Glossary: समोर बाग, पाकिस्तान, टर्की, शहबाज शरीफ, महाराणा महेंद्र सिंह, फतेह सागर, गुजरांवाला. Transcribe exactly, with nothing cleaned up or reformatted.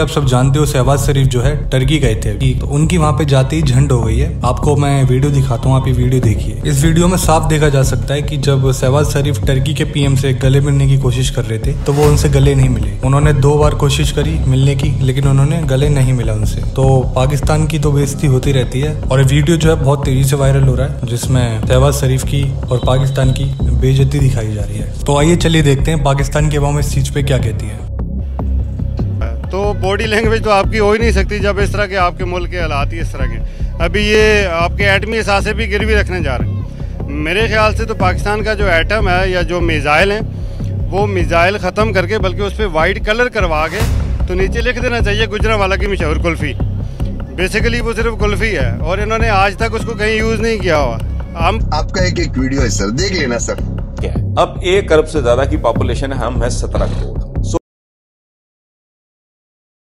आप सब जानते हो शहबाज शरीफ जो है टर्की गए थे, तो उनकी वहाँ पे जाते ही झंड हो गई है। आपको मैं वीडियो दिखाता हूँ, आप ये वीडियो देखिए। इस वीडियो में साफ देखा जा सकता है कि जब शहबाज शरीफ टर्की के पीएम से गले मिलने की कोशिश कर रहे थे तो वो उनसे गले नहीं मिले। उन्होंने दो बार कोशिश करी मिलने की, लेकिन उन्होंने गले नहीं मिला उनसे। तो पाकिस्तान की तो बेइज्जती होती रहती है। और वीडियो जो है बहुत तेजी से वायरल हो रहा है, जिसमें शहबाज शरीफ की और पाकिस्तान की बेइज्जती दिखाई जा रही है। तो आइए चलिए देखते हैं पाकिस्तान की आवाम इस चीज पे क्या कहती है। तो बॉडी लैंग्वेज तो आपकी हो ही नहीं सकती जब इस तरह के आपके मुल्क के हालात ही इस तरह के। अभी ये आपके एटमी असासे भी गिरवी रखने जा रहे हैं। मेरे ख्याल से तो पाकिस्तान का जो एटम है या जो मिज़ाइल हैं, वो मिज़ाइल ख़त्म करके बल्कि उस पर वाइट कलर करवा के तो नीचे लिख देना चाहिए गुजरांवाला की मशहूर कुल्फ़ी। बेसिकली वो सिर्फ कुल्फ़ी है और इन्होंने आज तक उसको कहीं यूज़ नहीं किया हुआ। हम आपका एक एक वीडियो है सर, देख लेना सर। अब एक अरब से ज़्यादा की पॉपुलेशन है, हम है सत्रह करोड़।